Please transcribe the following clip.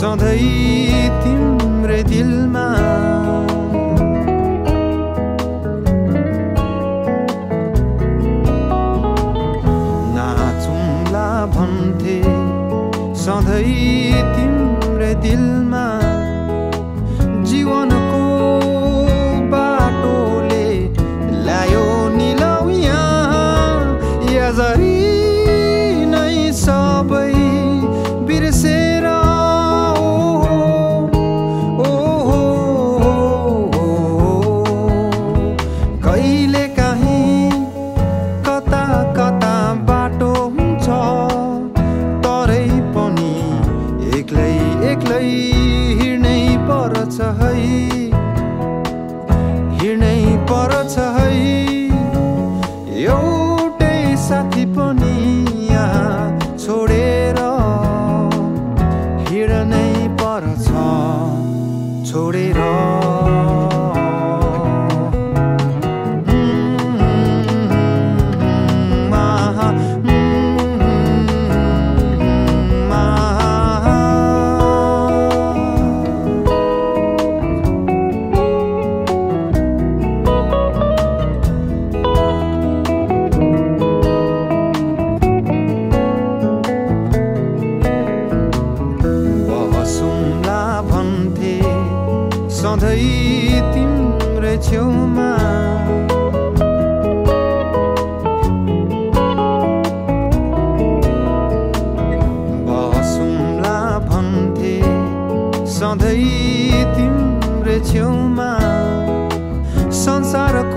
सधैँ तिम्रै दिलमा नाचुम्ला भन्थे सधैँ तिम्रै दिलमा जीवनको बाटोले ल्यायो निलाउ यहाँ यसरी नै सबै बिर्सेर एउटै साथी पनि यहाँ छोडेर हिँड्नै पर्छ छोडेर सधैँ तिम्रै छेउमा बसौँला भन्थे सधैँ तिम्रै छेउमा संसार